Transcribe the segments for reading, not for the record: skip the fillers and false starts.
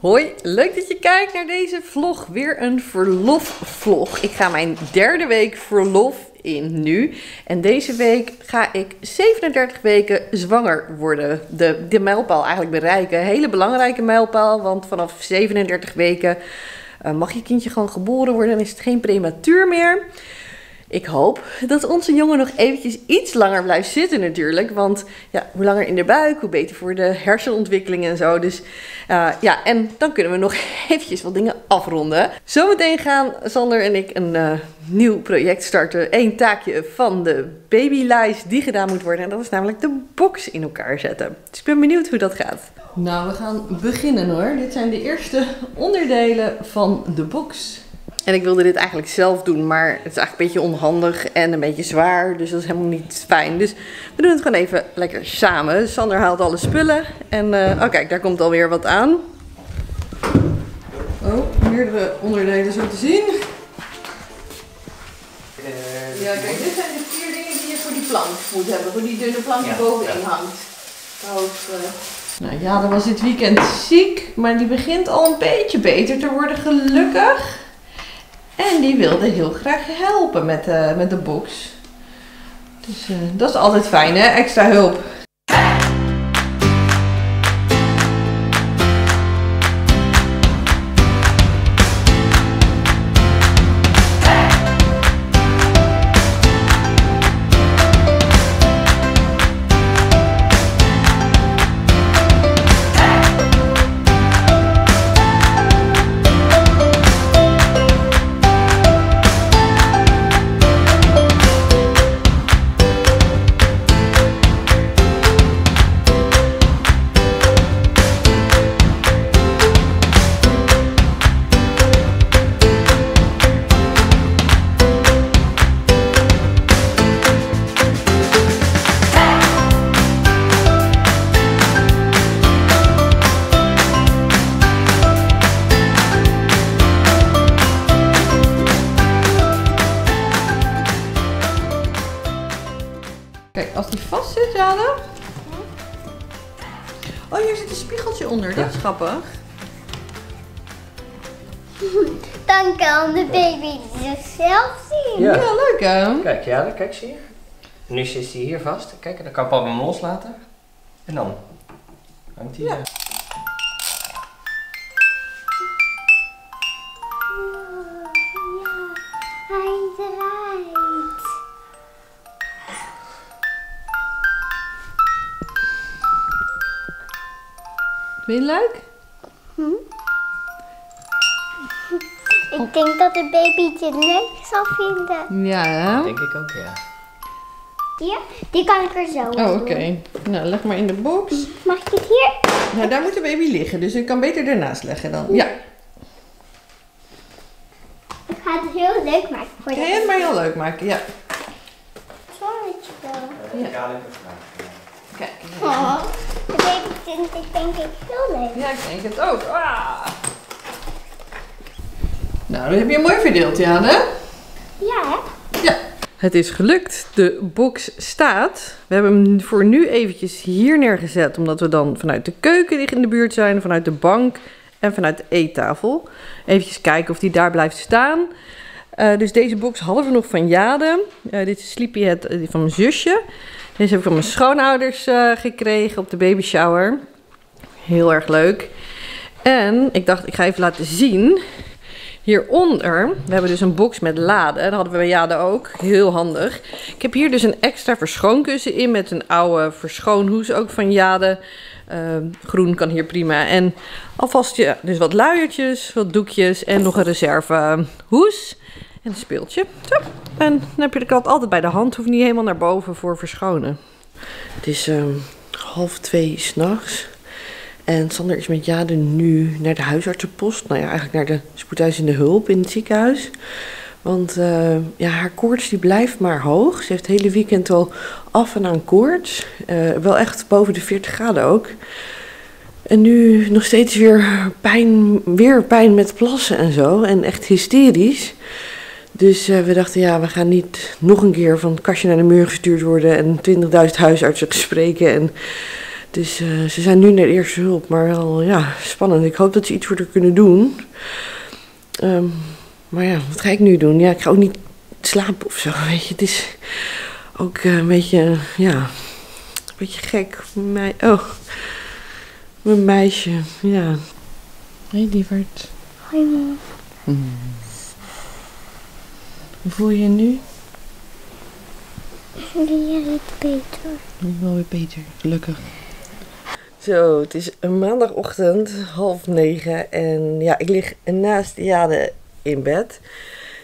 Hoi, leuk dat je kijkt naar deze vlog. Weer een verlofvlog. Ik ga mijn derde week verlof in nu. En deze week ga ik 37 weken zwanger worden. De mijlpaal eigenlijk bereiken. Een hele belangrijke mijlpaal, want vanaf 37 weken mag je kindje gewoon geboren worden. Dan is het geen prematuur meer. Ik hoop dat onze jongen nog eventjes iets langer blijft zitten natuurlijk. Want ja, hoe langer in de buik, hoe beter voor de hersenontwikkeling en zo. Dus ja, en dan kunnen we nog eventjes wat dingen afronden. Zometeen gaan Sander en ik een nieuw project starten. Eén taakje van de babylijst die gedaan moet worden. En dat is namelijk de box in elkaar zetten. Dus ik ben benieuwd hoe dat gaat. Nou, we gaan beginnen hoor. Dit zijn de eerste onderdelen van de box. En ik wilde dit eigenlijk zelf doen, maar het is eigenlijk een beetje onhandig en een beetje zwaar. Dus dat is helemaal niet fijn. Dus we doen het gewoon even lekker samen. Sander haalt alle spullen. En oh kijk, daar komt alweer wat aan. Oh, meerdere onderdelen zo te zien. Ja, kijk, dit zijn de 4 dingen die je voor die plank moet hebben. Voor die dunne plank die bovenin hangt. Nou ja, dan was dit weekend ziek. Maar die begint al een beetje beter te worden, gelukkig. En die wilde heel graag helpen met de box. Dus dat is altijd fijn hè, extra hulp. Kijk, als die vast zit, Jade. Oh, hier zit een spiegeltje onder. Dat is grappig. Dan kan de baby zichzelf zien. Ja, leuk hè? Kijk, Jade, kijk, zie je? Nu zit hij hier vast. Kijk, dan kan papa hem loslaten. En dan hangt hij. Ja. Vind je het leuk? Ik denk dat het babytje het leuk zal vinden. Ja, hè? Dat denk ik ook, ja. Die kan ik er zo in doen. Oké. Nou, leg maar in de box. Mag ik het hier? Nou, daar moet de baby liggen, dus ik kan beter daarnaast leggen dan. Ja. Ik ga het heel leuk maken voor jou. Ga je het maar heel leuk maken, ja. Sorry, wel. Ja. Kijk. Oh. De baby vindt het denk ik heel leuk. Ja, ik denk het ook. Ah. Nou, dat heb je mooi verdeeld, Jade. Ja. Ja. Het is gelukt. De box staat. We hebben hem voor nu eventjes hier neergezet. Omdat we dan vanuit de keuken die in de buurt zijn, vanuit de bank en vanuit de eettafel. Even kijken of die daar blijft staan. Dus deze box hadden we nog van Jade. Dit is Sleepyhead van mijn zusje. Deze heb ik van mijn schoonouders gekregen op de baby shower. Heel erg leuk. En ik dacht, ik ga even laten zien. Hieronder, we hebben dus een box met laden. Dat hadden we bij Jade ook. Heel handig. Ik heb hier dus een extra verschoonkussen in met een oude verschoonhoes ook van Jade. Groen kan hier prima. En alvast ja, dus wat luiertjes, wat doekjes en nog een reservehoes. En een speeltje. Zo. En dan heb je de kat altijd bij de hand. Hoeft niet helemaal naar boven voor verschonen. Het is 1:30 s'nachts. En Sander is met Jade nu naar de huisartsenpost. Nou ja, eigenlijk naar de spoedeisende hulp in het ziekenhuis. Want ja, haar koorts die blijft maar hoog. Ze heeft het hele weekend al af en aan koorts. Wel echt boven de 40 graden ook. En nu nog steeds weer pijn met plassen en zo. En echt hysterisch. Dus we dachten, ja, we gaan niet nog een keer van het kastje naar de muur gestuurd worden en 20.000 huisartsen te spreken. En Dus ze zijn nu naar de eerste hulp, maar wel ja, spannend. Ik hoop dat ze iets voor haar kunnen doen. Maar ja, wat ga ik nu doen? Ja, ik ga ook niet slapen of zo, weet je. Het is ook een beetje, ja, een beetje gek. Mijn meisje, ja. Hey, lieverd. Hoi, mam. Hoe voel je je nu? Ja, iets beter. Wel weer beter, gelukkig. Zo, het is maandagochtend, 8:30 en ja, ik lig naast Jade in bed.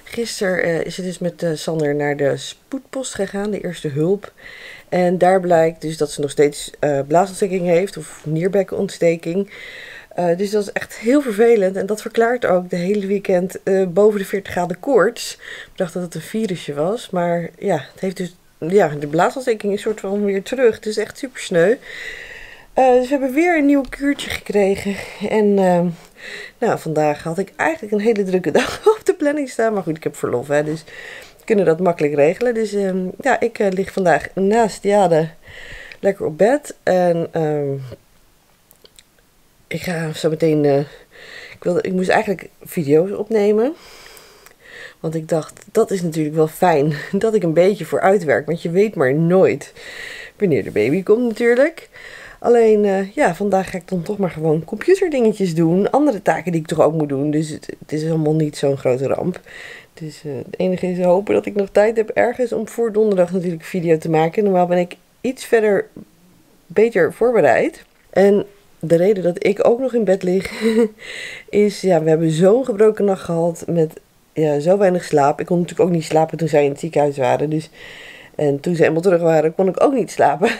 Gisteren is het dus met Sander naar de spoedpost gegaan, de eerste hulp. En daar blijkt dus dat ze nog steeds blaasontsteking heeft of nierbekkenontsteking. Dus dat is echt heel vervelend en dat verklaart ook de hele weekend boven de 40 graden koorts. Ik dacht dat het een virusje was, maar ja, het heeft dus... Ja, de blaasontsteking is soort van weer terug. Het is echt super sneu. Dus we hebben weer een nieuw kuurtje gekregen. En nou, vandaag had ik eigenlijk een hele drukke dag op de planning staan. Maar goed, ik heb verlof, hè, dus we kunnen dat makkelijk regelen. Dus ja, ik lig vandaag naast Jade lekker op bed. En ik ga zo meteen... ik moest eigenlijk video's opnemen. Want ik dacht, dat is natuurlijk wel fijn dat ik een beetje vooruit werk. Want je weet maar nooit wanneer de baby komt natuurlijk. Alleen, ja, vandaag ga ik dan toch maar gewoon computerdingetjes doen. Andere taken die ik toch ook moet doen. Dus het is helemaal niet zo'n grote ramp. Dus het enige is hopen dat ik nog tijd heb ergens om voor donderdag natuurlijk video te maken. Normaal ben ik iets verder beter voorbereid. En... de reden dat ik ook nog in bed lig is, ja, we hebben zo'n gebroken nacht gehad met ja, zo weinig slaap. Ik kon natuurlijk ook niet slapen toen zij in het ziekenhuis waren. Dus, en toen ze helemaal terug waren, kon ik ook niet slapen.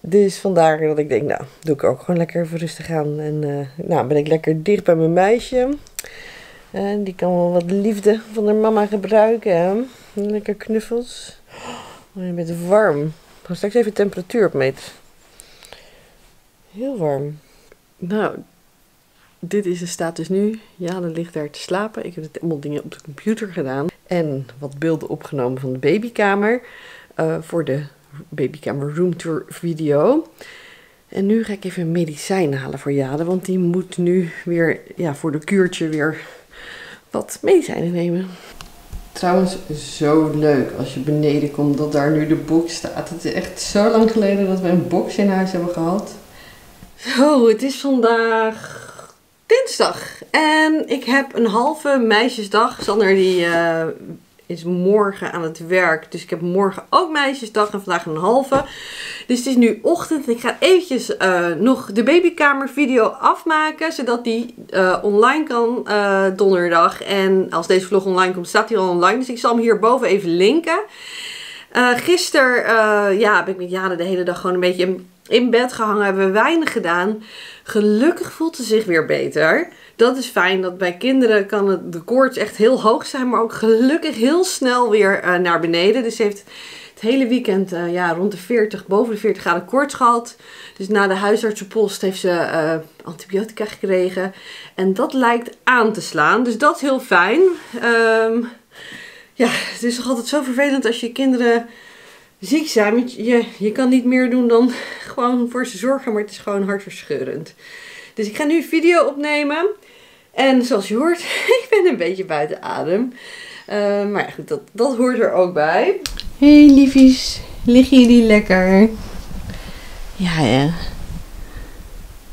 Dus vandaar dat ik denk, nou, doe ik ook gewoon lekker even rustig aan. En nou, ben ik lekker dicht bij mijn meisje. Die kan wel wat liefde van haar mama gebruiken. Hè? Lekker knuffels. Oh, je bent warm. Ik ga straks even temperatuur opmeten. Heel warm. Nou, dit is de status nu. Jade ligt daar te slapen. Ik heb het allemaal dingen op de computer gedaan. En wat beelden opgenomen van de babykamer. Voor de babykamer roomtour video. En nu ga ik even een medicijn halen voor Jade. Want die moet nu weer, ja, voor de kuurtje weer wat medicijnen nemen. Trouwens, zo leuk als je beneden komt dat daar nu de box staat. Het is echt zo lang geleden dat we een box in huis hebben gehad. Zo, het is vandaag dinsdag en ik heb een halve meisjesdag. Sander die is morgen aan het werk, dus ik heb morgen ook meisjesdag en vandaag een halve. Dus het is nu ochtend en ik ga eventjes nog de babykamer video afmaken, zodat die online kan donderdag. En als deze vlog online komt, staat hij al online, dus ik zal hem hierboven even linken. Gisteren ja, ben ik met Jade de hele dag gewoon een beetje... in bed gehangen, hebben we weinig gedaan. Gelukkig voelt ze zich weer beter. Dat is fijn, dat bij kinderen kan de koorts echt heel hoog zijn, maar ook gelukkig heel snel weer naar beneden. Dus ze heeft het hele weekend ja, rond de 40, boven de 40 graden koorts gehad. Dus na de huisartsenpost heeft ze antibiotica gekregen. En dat lijkt aan te slaan, dus dat is heel fijn. Ja, het is toch altijd zo vervelend als je kinderen... ziek zijn, want je kan niet meer doen dan gewoon voor ze zorgen, maar het is gewoon hartverscheurend. Dus ik ga nu een video opnemen. En zoals je hoort, ik ben een beetje buiten adem. Maar ja, goed, dat hoort er ook bij. Hey liefies, liggen jullie lekker? Ja, ja.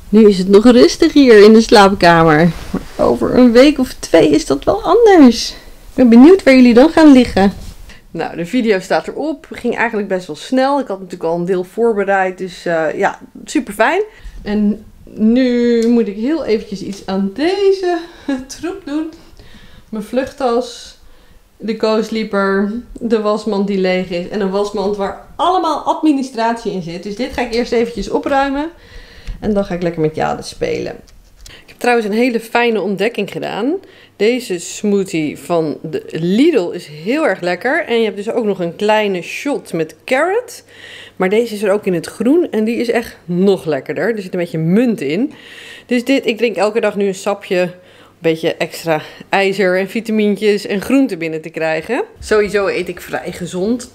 Nu is het nog rustig hier in de slaapkamer. Maar over een week of twee is dat wel anders. Ik ben benieuwd waar jullie dan gaan liggen. Nou, de video staat erop. Ging eigenlijk best wel snel. Ik had natuurlijk al een deel voorbereid. Dus ja, super fijn. En nu moet ik heel eventjes iets aan deze troep doen. Mijn vluchttas, de co-sleeper, de wasmand die leeg is. En een wasmand waar allemaal administratie in zit. Dus dit ga ik eerst eventjes opruimen. En dan ga ik lekker met Jade spelen. Ik heb trouwens een hele fijne ontdekking gedaan. Deze smoothie van de Lidl is heel erg lekker. En je hebt dus ook nog een kleine shot met carrot. Maar deze is er ook in het groen. En die is echt nog lekkerder. Er zit een beetje munt in. Dus dit, ik drink elke dag nu een sapje. Een beetje extra ijzer en vitamintjes en groenten binnen te krijgen. Sowieso eet ik vrij gezond.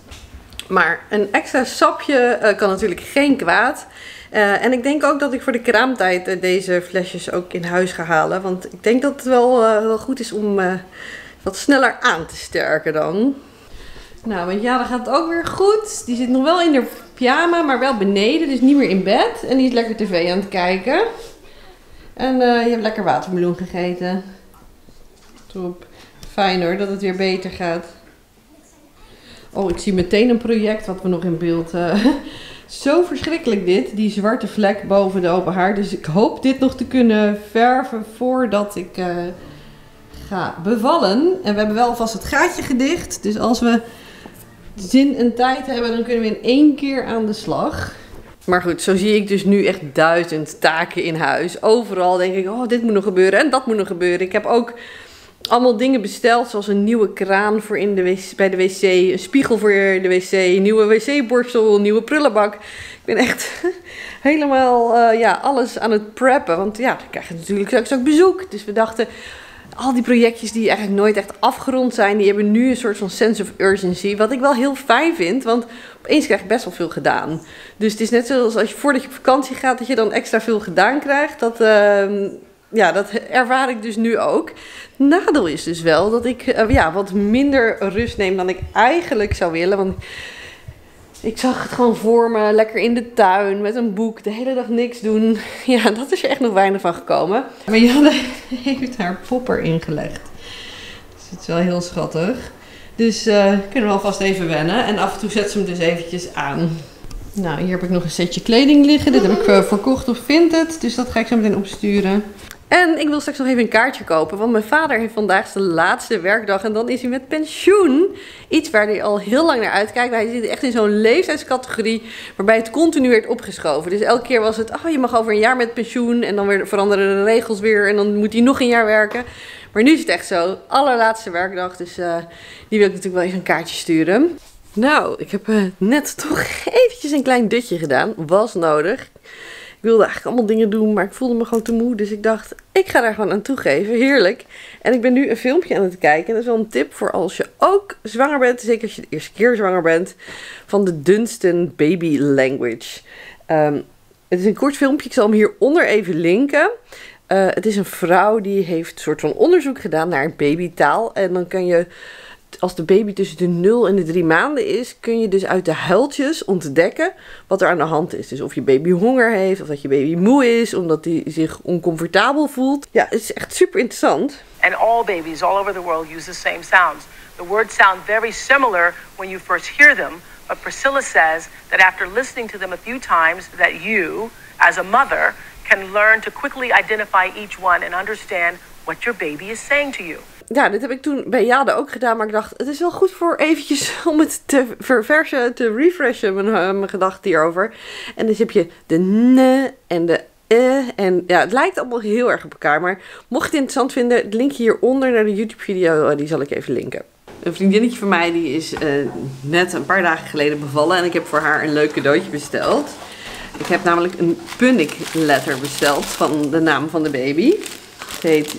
Maar een extra sapje kan natuurlijk geen kwaad. En ik denk ook dat ik voor de kraamtijd deze flesjes ook in huis ga halen. Want ik denk dat het wel goed is om wat sneller aan te sterken dan. Nou, want Jade gaat het ook weer goed. Die zit nog wel in de pyjama, maar wel beneden. Dus niet meer in bed. En die is lekker tv aan het kijken. En je hebt lekker watermeloen gegeten. Top. Fijn hoor, dat het weer beter gaat. Oh, ik zie meteen een project wat we nog in beeld... Zo verschrikkelijk dit, die zwarte vlek boven de open haard. Dus ik hoop dit nog te kunnen verven voordat ik ga bevallen. En we hebben wel alvast het gaatje gedicht. Dus als we zin en tijd hebben, dan kunnen we in één keer aan de slag. Maar goed, zo zie ik dus nu echt 1000 taken in huis. Overal denk ik, oh, dit moet nog gebeuren en dat moet nog gebeuren. Ik heb ook... allemaal dingen besteld, zoals een nieuwe kraan voor in de wc, bij de wc, een spiegel voor de wc, een nieuwe wc-borstel, een nieuwe prullenbak. Ik ben echt helemaal alles aan het preppen, want ja, dan krijg je natuurlijk straks ook bezoek. Dus we dachten, al die projectjes die eigenlijk nooit echt afgerond zijn, die hebben nu een soort van sense of urgency. Wat ik wel heel fijn vind, want opeens krijg je best wel veel gedaan. Dus het is net zoals als je voordat je op vakantie gaat, dat je dan extra veel gedaan krijgt, dat... Ja, dat ervaar ik dus nu ook. Nadeel is dus wel dat ik wat minder rust neem dan ik eigenlijk zou willen. Want ik zag het gewoon voor me, lekker in de tuin met een boek, de hele dag niks doen. Ja, dat is er echt nog weinig van gekomen. Maar Jade heeft haar popper ingelegd. Dus het is wel heel schattig. Dus kunnen we alvast even wennen. En af en toe zet ze hem dus eventjes aan. Nou, hier heb ik nog een setje kleding liggen. Dit heb ik verkocht op Vinted, dus dat ga ik zo meteen opsturen. En ik wil straks nog even een kaartje kopen, want mijn vader heeft vandaag zijn laatste werkdag en dan is hij met pensioen. Iets waar hij al heel lang naar uitkijkt, maar hij zit echt in zo'n leeftijdscategorie waarbij het continu werd opgeschoven. Dus elke keer was het, oh je mag over een jaar met pensioen en dan weer veranderen de regels weer en dan moet hij nog een jaar werken. Maar nu is het echt zo, allerlaatste werkdag, dus die wil ik natuurlijk wel even een kaartje sturen. Nou, ik heb net toch eventjes een klein dutje gedaan, was nodig. Ik wilde eigenlijk allemaal dingen doen, maar ik voelde me gewoon te moe. Dus ik dacht, ik ga daar gewoon aan toegeven. Heerlijk. En ik ben nu een filmpje aan het kijken. En dat is wel een tip voor als je ook zwanger bent. Zeker als je de eerste keer zwanger bent. Van de Dunstan Baby Language. Het is een kort filmpje. Ik zal hem hieronder even linken. Het is een vrouw die heeft een soort van onderzoek gedaan naar babytaal. En dan kan je... als de baby tussen de 0 en de 3 maanden is, kun je dus uit de huiltjes ontdekken wat er aan de hand is. Dus of je baby honger heeft, of dat je baby moe is, omdat hij zich oncomfortabel voelt. Ja, het is echt super interessant. And all babies all over the world use the same sounds. The words sound very similar when you first hear them, but Priscilla says that after listening to them a few times, that you, as a mother, can learn to quickly identify each one and understand what your baby is saying to you. Ja, dit heb ik toen bij Jade ook gedaan, maar ik dacht, het is wel goed voor eventjes om het te verversen, te refreshen, mijn gedachten hierover. En dus heb je de ne en de e en ja, het lijkt allemaal heel erg op elkaar, maar mocht je het interessant vinden, het linkje hieronder naar de YouTube video, die zal ik even linken. Een vriendinnetje van mij die is net een paar dagen geleden bevallen en ik heb voor haar een leuk cadeautje besteld. Ik heb namelijk een punnikletter besteld van de naam van de baby. Het heet...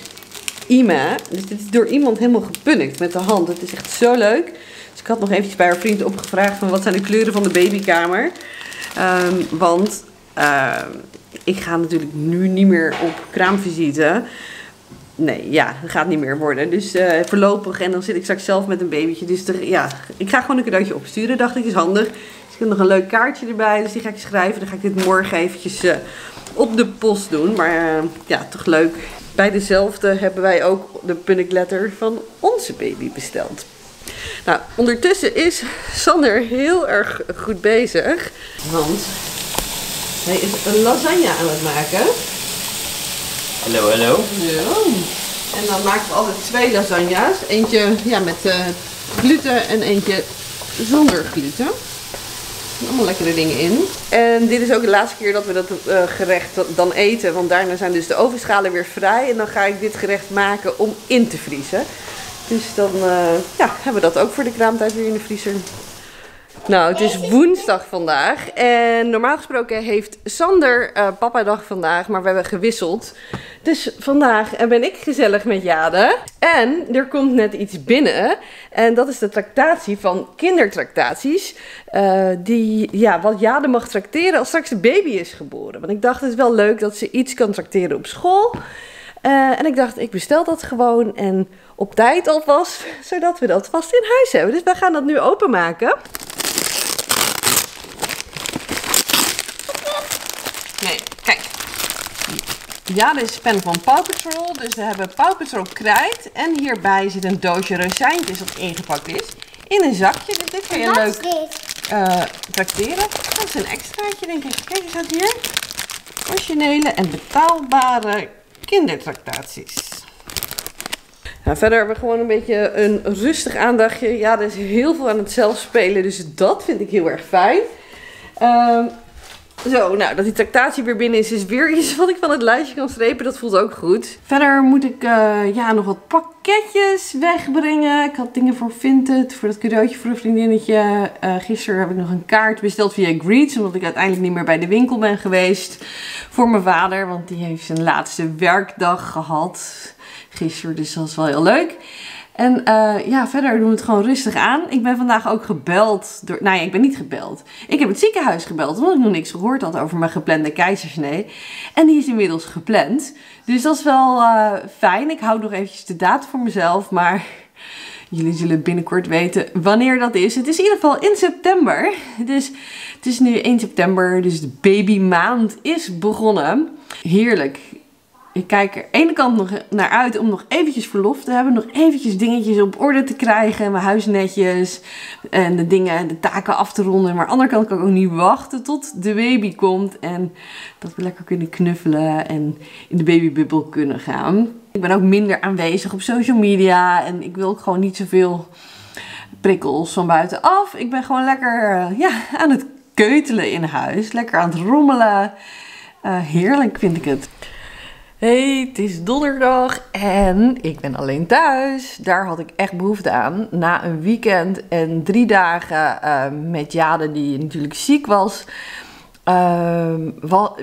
Ima. Dus dit is door iemand helemaal gepunnikt met de hand. Het is echt zo leuk. Dus ik had nog eventjes bij haar vriend opgevraagd van wat zijn de kleuren van de babykamer. Want ik ga natuurlijk nu niet meer op kraamvisite. Nee, ja, dat gaat niet meer worden. Dus voorlopig. En dan zit ik straks zelf met een babytje. Dus ik ga gewoon een cadeautje opsturen. Dacht ik, is handig. Dus ik heb nog een leuk kaartje erbij. Dus die ga ik schrijven. Dan ga ik dit morgen eventjes op de post doen. Maar toch leuk. Bij dezelfde hebben wij ook de punnikletter van onze baby besteld. Nou, ondertussen is Sander heel erg goed bezig. Want hij is een lasagne aan het maken. Hallo, hallo. Ja. En dan maken we altijd 2 lasagna's. Eentje met gluten en eentje zonder gluten. Allemaal lekkere dingen in. En dit is ook de laatste keer dat we dat gerecht dan eten. Want daarna zijn dus de ovenschalen weer vrij. En dan ga ik dit gerecht maken om in te vriezen. Dus dan hebben we dat ook voor de kraamtijd weer in de vriezer. Nou, het is woensdag vandaag en normaal gesproken heeft Sander papa-dag vandaag, maar we hebben gewisseld. Dus vandaag ben ik gezellig met Jade en er komt net iets binnen en dat is de tractatie van kindertractaties. Wat Jade mag tracteren als straks de baby is geboren. Want ik dacht het is wel leuk dat ze iets kan tracteren op school. En ik dacht, ik bestel dat gewoon en op tijd alvast, zodat we dat vast in huis hebben. Dus wij gaan dat nu openmaken. Nee, kijk. Ja, dit is pen van Paw Patrol. Dus we hebben Paw Patrol krijt. En hierbij zit een doosje rozijntjes dat ingepakt is. In een zakje. Dus dit vind je leuk tracteren. Dat is een extraatje, denk ik. Kijk, er staat hier. Originele en betaalbare kindertractaties. Nou, verder hebben we gewoon een beetje een rustig aandagje. Ja, er is heel veel aan het zelf spelen. Dus dat vind ik heel erg fijn. Dat die tractatie weer binnen is, is weer iets wat ik van het lijstje kan strepen. Dat voelt ook goed. Verder moet ik nog wat pakketjes wegbrengen. Ik had dingen voor Vinted, voor dat cadeautje voor een vriendinnetje. Gisteren heb ik nog een kaart besteld via Greets, omdat ik uiteindelijk niet meer bij de winkel ben geweest. Voor mijn vader, want die heeft zijn laatste werkdag gehad gisteren, dus dat is wel heel leuk. En verder doen we het gewoon rustig aan. Ik ben vandaag ook gebeld door... Nou ja, ik ben niet gebeld. Ik heb het ziekenhuis gebeld, omdat ik nog niks gehoord had over mijn geplande keizersnee. En die is inmiddels gepland. Dus dat is wel fijn. Ik hou nog eventjes de datum voor mezelf, maar... Jullie zullen binnenkort weten wanneer dat is. Het is in ieder geval in september. Dus het is nu 1 september, dus de babymaand is begonnen. Heerlijk. Ik kijk er ene kant nog naar uit om nog eventjes verlof te hebben. Nog eventjes dingetjes op orde te krijgen. Mijn huis netjes. En de dingen en de taken af te ronden. Maar aan de andere kant kan ik ook niet wachten tot de baby komt. En dat we lekker kunnen knuffelen. En in de babybubbel kunnen gaan. Ik ben ook minder aanwezig op social media. En ik wil ook gewoon niet zoveel prikkels van buitenaf. Ik ben gewoon lekker aan het keutelen in huis. Lekker aan het rommelen. Heerlijk vind ik het. Hey, het is donderdag en ik ben alleen thuis. Daar had ik echt behoefte aan. Na een weekend en 3 dagen met Jade, die natuurlijk ziek was,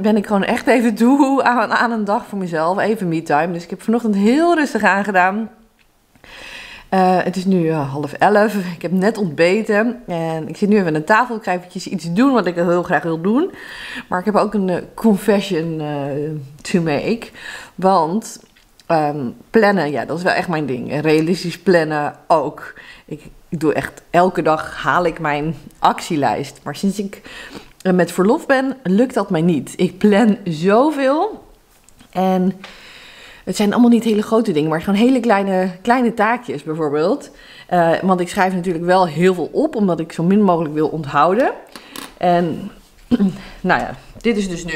ben ik gewoon echt even toe aan een dag voor mezelf. Even me-time. Dus ik heb vanochtend heel rustig aangedaan. Het is nu 10:30. Ik heb net ontbeten en ik zit nu even aan de tafel. Ik ga eventjes iets doen wat ik heel graag wil doen. Maar ik heb ook een confession to make. Want plannen, ja, dat is wel echt mijn ding. Realistisch plannen ook. Ik doe echt elke dag haal ik mijn actielijst. Maar sinds ik met verlof ben, lukt dat mij niet. Ik plan zoveel en... Het zijn allemaal niet hele grote dingen, maar gewoon hele kleine taakjes bijvoorbeeld. Want ik schrijf natuurlijk wel heel veel op, omdat ik zo min mogelijk wil onthouden. En nou ja, dit is dus nu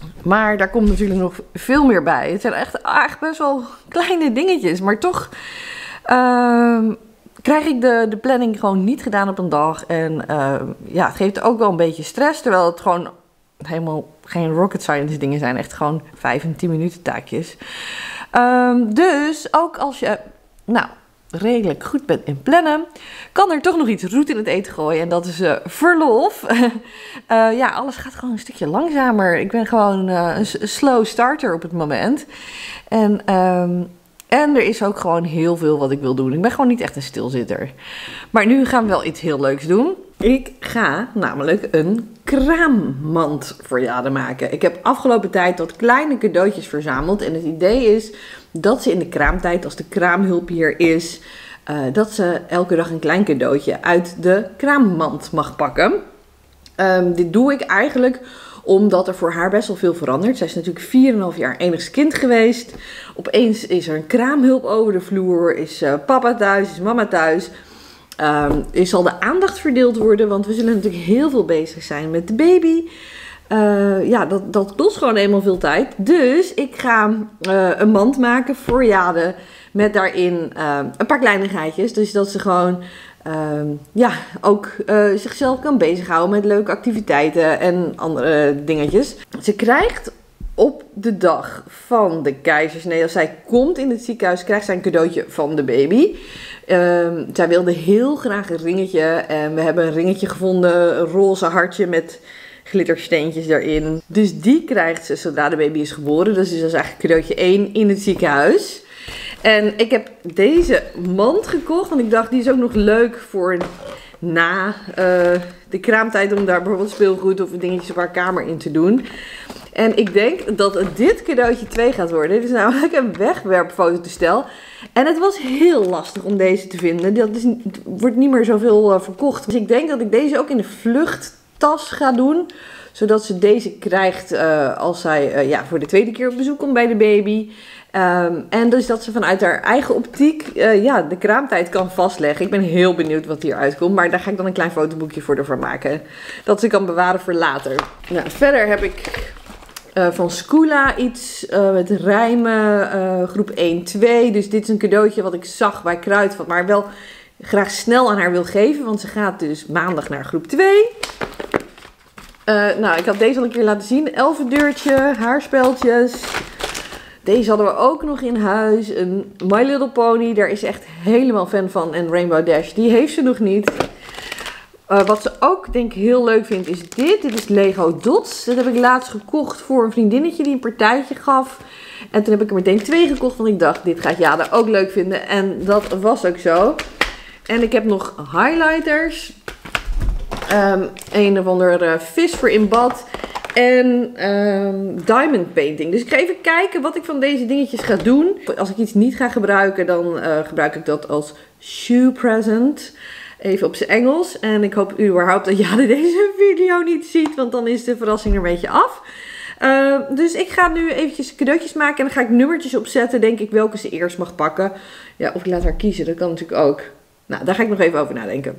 10:30. Maar daar komt natuurlijk nog veel meer bij. Het zijn echt best wel kleine dingetjes, maar toch... krijg ik de planning gewoon niet gedaan op een dag. En het geeft ook wel een beetje stress, terwijl het gewoon... helemaal geen rocket science dingen zijn. Echt gewoon 5- en 10-minuten taakjes. Dus ook als je redelijk goed bent in plannen, kan er toch nog iets roet in het eten gooien. En dat is verlof. Alles gaat gewoon een stukje langzamer. Ik ben gewoon een slow starter op het moment. En er is ook gewoon heel veel wat ik wil doen. Ik ben gewoon niet echt een stilzitter. Maar nu gaan we wel iets heel leuks doen. Ik ga namelijk een kraammand voor Jade maken. Ik heb afgelopen tijd wat kleine cadeautjes verzameld. En het idee is dat ze in de kraamtijd, als de kraamhulp hier is, dat ze elke dag een klein cadeautje uit de kraammand mag pakken. Dit doe ik eigenlijk omdat er voor haar best wel veel verandert. Zij is natuurlijk 4,5 jaar enigst kind geweest. Opeens is er een kraamhulp over de vloer. Is papa thuis, is mama thuis. Er zal de aandacht verdeeld worden, want we zullen natuurlijk heel veel bezig zijn met de baby. Dat kost gewoon eenmaal veel tijd. Dus ik ga een mand maken voor Jade met daarin een paar kleinigheidjes. Dus dat ze gewoon zichzelf kan bezighouden met leuke activiteiten en andere dingetjes. Ze krijgt op de dag van de keizersnee, als zij komt in het ziekenhuis, krijgt zij een cadeautje van de baby. Zij wilde heel graag een ringetje. En we hebben een ringetje gevonden, een roze hartje met glittersteentjes daarin. Dus die krijgt ze zodra de baby is geboren. Dus dat is eigenlijk cadeautje 1 in het ziekenhuis. En ik heb deze mand gekocht, want ik dacht die is ook nog leuk voor na de kraamtijd, om daar bijvoorbeeld speelgoed of dingetjes op haar kamer in te doen. En ik denk dat dit cadeautje 2 gaat worden. Dit is namelijk een wegwerpfototoestel. En het was heel lastig om deze te vinden. Het wordt niet meer zoveel verkocht. Dus ik denk dat ik deze ook in de vluchttas ga doen. Zodat ze deze krijgt als zij voor de tweede keer op bezoek komt bij de baby. En dus dat ze vanuit haar eigen optiek de kraamtijd kan vastleggen. Ik ben heel benieuwd wat hier uitkomt. Maar daar ga ik dan een klein fotoboekje voor maken. Dat ze kan bewaren voor later. Nou, verder heb ik van Skoola iets met rijmen, groep 1, 2. Dus dit is een cadeautje wat ik zag bij Kruidvat, maar wel graag snel aan haar wil geven. Want ze gaat dus maandag naar groep 2. Ik had deze al een keer laten zien. Elfendeurtje, haarspeltjes. Deze hadden we ook nog in huis. Een My Little Pony, daar is ze echt helemaal fan van. En Rainbow Dash, die heeft ze nog niet. Wat ze ook denk ik heel leuk vindt is dit. Dit is Lego Dots. Dat heb ik laatst gekocht voor een vriendinnetje die een partijtje gaf. En toen heb ik er meteen 2 gekocht, want ik dacht dit gaat Jade ook leuk vinden. En dat was ook zo. En ik heb nog highlighters. Een of ander vis voor in bad. En diamond painting. Dus ik ga even kijken wat ik van deze dingetjes ga doen. Als ik iets niet ga gebruiken, dan gebruik ik dat als shoe present. Even op zijn Engels. En ik hoop überhaupt dat Jade deze video niet ziet. Want dan is de verrassing er een beetje af. Dus ik ga nu eventjes cadeautjes maken. En dan ga ik nummertjes opzetten. Denk ik welke ze eerst mag pakken. Ja, of ik laat haar kiezen. Dat kan natuurlijk ook. Nou, daar ga ik nog even over nadenken.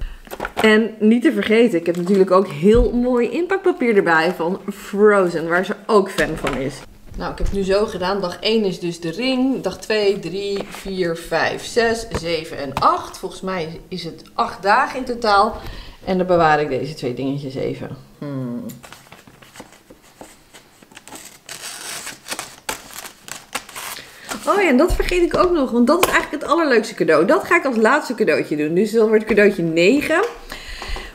En niet te vergeten. Ik heb natuurlijk ook heel mooi inpakpapier erbij van Frozen. Waar ze ook fan van is. Nou, ik heb het nu zo gedaan. Dag 1 is dus de ring. Dag 2, 3, 4, 5, 6, 7 en 8. Volgens mij is het 8 dagen in totaal. En dan bewaar ik deze 2 dingetjes even. Oh ja, en dat vergeet ik ook nog. Want dat is eigenlijk het allerleukste cadeau. Dat ga ik als laatste cadeautje doen. Dus dan wordt het cadeautje 9.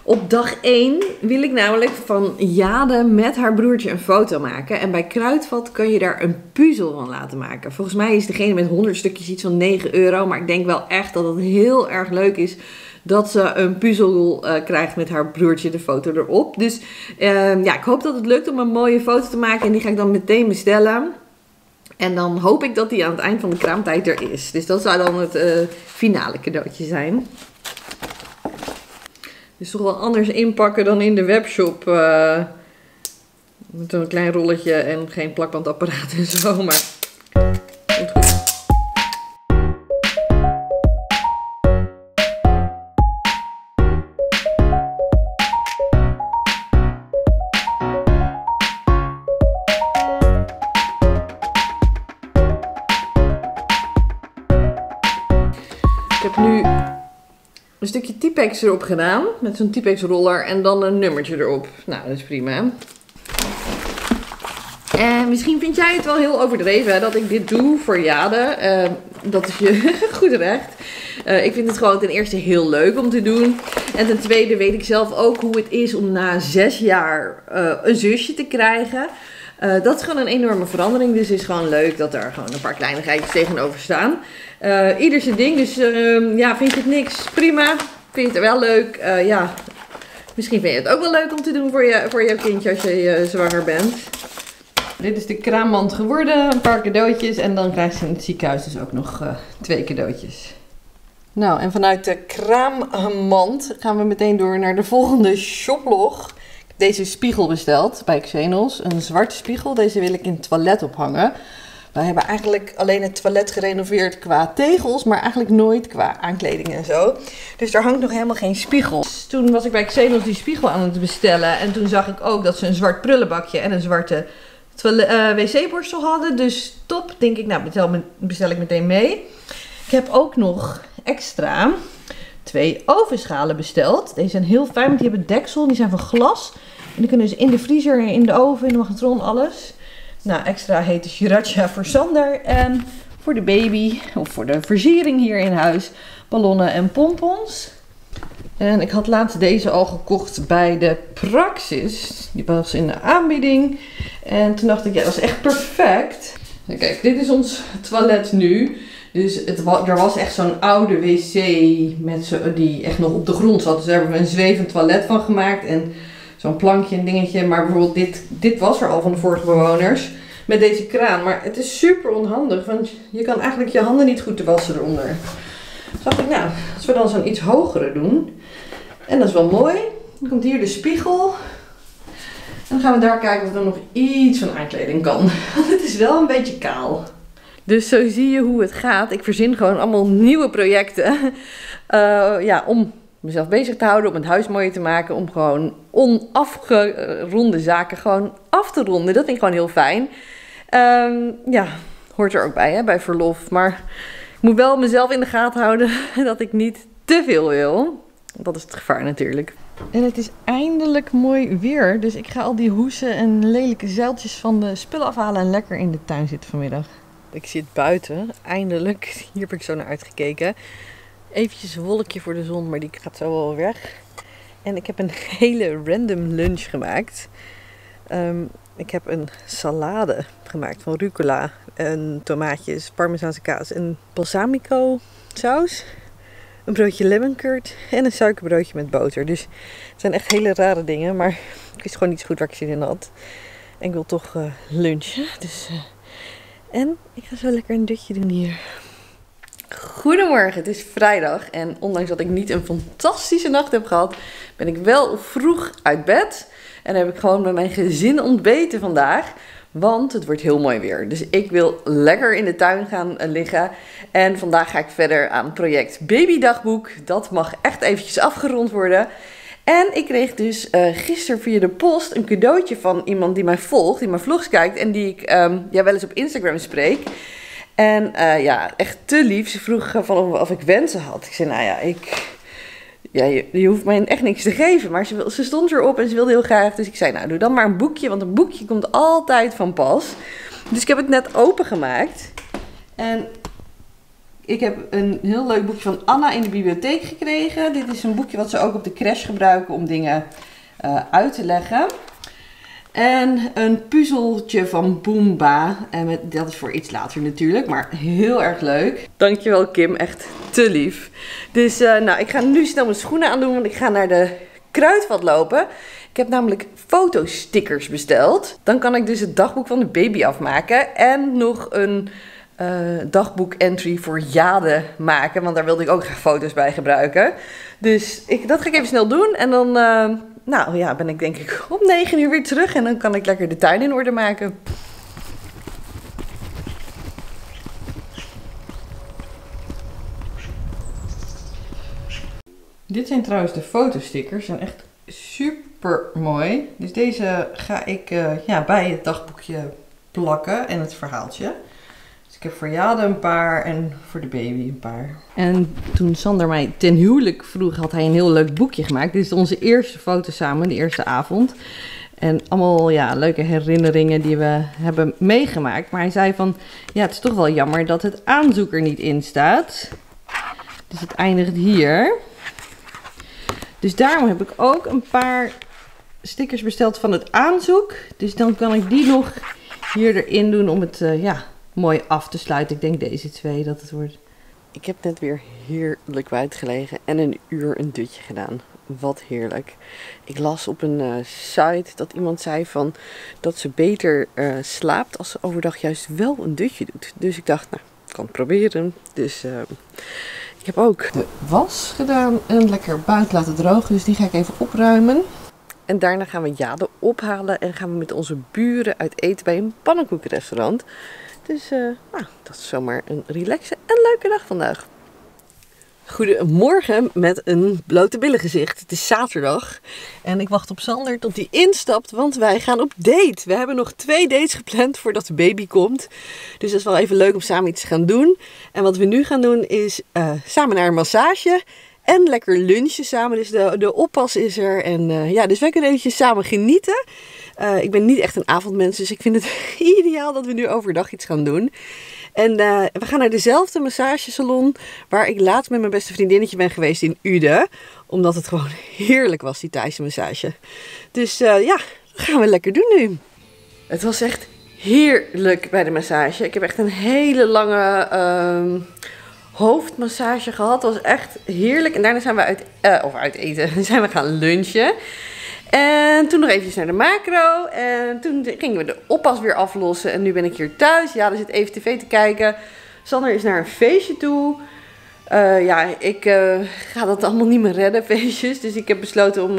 Op dag 1 wil ik namelijk van Jade met haar broertje een foto maken. En bij Kruidvat kan je daar een puzzel van laten maken. Volgens mij is degene met 100 stukjes iets van €9. Maar ik denk wel echt dat het heel erg leuk is dat ze een puzzel krijgt met haar broertje, de foto erop. Dus ik hoop dat het lukt om een mooie foto te maken. En die ga ik dan meteen bestellen. En dan hoop ik dat die aan het eind van de kraamtijd er is. Dus dat zou dan het finale cadeautje zijn. Dus toch wel anders inpakken dan in de webshop. Met een klein rolletje en geen plakbandapparaat en zo. Maar komt goed. Ik heb nu een stukje T-Pex erop gedaan, met zo'n T-Pex roller en dan een nummertje erop. Nou, dat is prima. En misschien vind jij het wel heel overdreven hè, dat ik dit doe voor Jade. Dat is je goed recht. Ik vind het gewoon ten eerste heel leuk om te doen. En ten tweede weet ik zelf ook hoe het is om na 6 jaar een zusje te krijgen. Dat is gewoon een enorme verandering. Dus het is gewoon leuk dat er gewoon een paar kleinigheidjes tegenover staan. Ieder zijn ding. Dus vind je het niks? Prima. Vind je het wel leuk? Misschien vind je het ook wel leuk om te doen voor jouw kindje als je zwanger bent. Dit is de kraammand geworden. Een paar cadeautjes. En dan krijgt ze in het ziekenhuis dus ook nog 2 cadeautjes. Nou, en vanuit de kraammand gaan we meteen door naar de volgende shoplog. Deze spiegel besteld bij Xenos. Een zwarte spiegel. Deze wil ik in het toilet ophangen. Wij hebben eigenlijk alleen het toilet gerenoveerd qua tegels. Maar eigenlijk nooit qua aankleding en zo. Dus daar hangt nog helemaal geen spiegel. Toen was ik bij Xenos die spiegel aan het bestellen. En toen zag ik ook dat ze een zwart prullenbakje en een zwarte wc-borstel hadden. Dus top. Denk ik, nou bestel ik meteen mee. Ik heb ook nog extra 2 ovenschalen besteld. Deze zijn heel fijn, want die hebben deksel. Die zijn van glas. En die kunnen dus in de vriezer, in de oven, in de magnetron, alles. Nou, extra hete sriracha voor Sander. En voor de baby, of voor de versiering hier in huis, ballonnen en pompons. En ik had laatst deze al gekocht bij de Praxis. Die was in de aanbieding. En toen dacht ik, ja, dat is echt perfect. En kijk, dit is ons toilet nu. Dus er was echt zo'n oude wc die echt nog op de grond zat. Dus daar hebben we een zwevend toilet van gemaakt. En zo'n plankje en dingetje. Maar bijvoorbeeld dit was er al van de vorige bewoners. Met deze kraan. Maar het is super onhandig. Want je kan eigenlijk je handen niet goed te wassen eronder. Dus dacht ik, nou, als we dan zo'n iets hogere doen. En dat is wel mooi. Dan komt hier de spiegel. En dan gaan we daar kijken of er nog iets van aankleding kan. Want het is wel een beetje kaal. Dus zo zie je hoe het gaat. Ik verzin gewoon allemaal nieuwe projecten. Ja, om mezelf bezig te houden, om het huis mooier te maken. Om gewoon onafgeronde zaken gewoon af te ronden. Dat vind ik gewoon heel fijn. Ja, hoort er ook bij, hè, bij verlof. Maar ik moet wel mezelf in de gaten houden dat ik niet te veel wil. Dat is het gevaar natuurlijk. En het is eindelijk mooi weer. Dus ik ga al die hoesen en lelijke zeiltjes van de spullen afhalen en lekker in de tuin zitten vanmiddag. Ik zit buiten, eindelijk. Hier heb ik zo naar uitgekeken. Eventjes een wolkje voor de zon, maar die gaat zo wel weg. En ik heb een hele random lunch gemaakt. Ik heb een salade gemaakt van rucola en tomaatjes, parmezaanse kaas en balsamico saus. Een broodje lemon curd en een suikerbroodje met boter. Dus het zijn echt hele rare dingen, maar ik wist gewoon niet zo goed waar ik zin in had. En ik wil toch lunchen, dus... En ik ga zo lekker een dutje doen hier. Goedemorgen, het is vrijdag en ondanks dat ik niet een fantastische nacht heb gehad, ben ik wel vroeg uit bed. En heb ik gewoon bij mijn gezin ontbeten vandaag, want het wordt heel mooi weer. Dus ik wil lekker in de tuin gaan liggen. En vandaag ga ik verder aan het project Babydagboek. Dat mag echt eventjes afgerond worden. En ik kreeg dus gisteren via de post een cadeautje van iemand die mij volgt, die mijn vlogs kijkt en die ik ja, wel eens op Instagram spreek. En ja, echt te lief. Ze vroeg of ik wensen had. Ik zei, nou ja, je hoeft mij echt niks te geven. Maar ze stond erop en ze wilde heel graag. Dus ik zei, nou, doe dan maar een boekje, want een boekje komt altijd van pas. Dus ik heb het net opengemaakt. En... ik heb een heel leuk boekje van Anna in de bibliotheek gekregen. Dit is een boekje wat ze ook op de crash gebruiken om dingen uit te leggen. En een puzzeltje van Bumba. En dat is voor iets later natuurlijk, maar heel erg leuk. Dankjewel Kim, echt te lief. Dus nou, ik ga nu snel mijn schoenen aandoen, want ik ga naar de Kruidvat lopen. Ik heb namelijk fotostickers besteld. Dan kan ik dus het dagboek van de baby afmaken en nog een... dagboek-entry voor Jade maken. Want daar wilde ik ook graag foto's bij gebruiken. Dus dat ga ik even snel doen. En dan nou ja, ben ik denk ik om 9 uur weer terug. En dan kan ik lekker de tuin in orde maken. Dit zijn trouwens de fotostickers. Ze zijn echt super mooi. Dus deze ga ik ja, bij het dagboekje plakken en het verhaaltje. Ik heb voor Jade een paar en voor de baby een paar. En toen Sander mij ten huwelijk vroeg, had hij een heel leuk boekje gemaakt. Dit is onze eerste foto samen, de eerste avond. En allemaal ja, leuke herinneringen die we hebben meegemaakt. Maar hij zei van, ja, het is toch wel jammer dat het aanzoeker niet in staat. Dus het eindigt hier. Dus daarom heb ik ook een paar stickers besteld van het aanzoek. Dus dan kan ik die nog hier erin doen om het, ja... mooi af te sluiten. Ik denk deze twee dat het wordt. Ik heb net weer heerlijk buiten gelegen en een uur een dutje gedaan. Wat heerlijk. Ik las op een site dat iemand zei van dat ze beter slaapt als ze overdag juist wel een dutje doet. Dus ik dacht, nou, ik kan het proberen. Dus ik heb ook de was gedaan en lekker buiten laten drogen. Dus die ga ik even opruimen. En daarna gaan we Jade ophalen en gaan we met onze buren uit eten bij een pannenkoekenrestaurant. Dus nou, dat is zomaar een relaxe en leuke dag vandaag. Goedemorgen met een blote billen gezicht. Het is zaterdag en ik wacht op Sander tot hij instapt, want wij gaan op date. We hebben nog 2 dates gepland voordat de baby komt. Dus dat is wel even leuk om samen iets te gaan doen. En wat we nu gaan doen is samen naar een massage en lekker lunchen samen. Dus de oppas is er en ja, dus wij kunnen eventjes samen genieten. Ik ben niet echt een avondmens, dus ik vind het ideaal dat we nu overdag iets gaan doen. En we gaan naar dezelfde massagesalon waar ik laatst met mijn beste vriendinnetje ben geweest in Uden. Omdat het gewoon heerlijk was, die Thaise massage. Dus ja, dat gaan we lekker doen nu. Het was echt heerlijk bij de massage. Ik heb echt een hele lange hoofdmassage gehad. Dat was echt heerlijk. En daarna zijn we zijn we gaan lunchen. En toen nog eventjes naar de macro. En toen gingen we de oppas weer aflossen. En nu ben ik hier thuis. Ja, er zit even tv te kijken. Sander is naar een feestje toe. Ja, ik ga dat allemaal niet meer redden, feestjes. Dus ik heb besloten om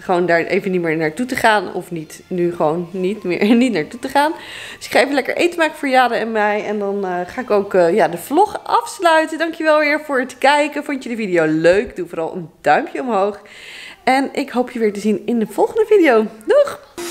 gewoon daar even niet meer naartoe te gaan. Of niet, nu gewoon niet meer niet naartoe te gaan. Dus ik ga even lekker eten maken voor Jade en mij. En dan ga ik ook de vlog afsluiten. Dankjewel weer voor het kijken. Vond je de video leuk? Doe vooral een duimpje omhoog. En ik hoop je weer te zien in de volgende video. Doeg!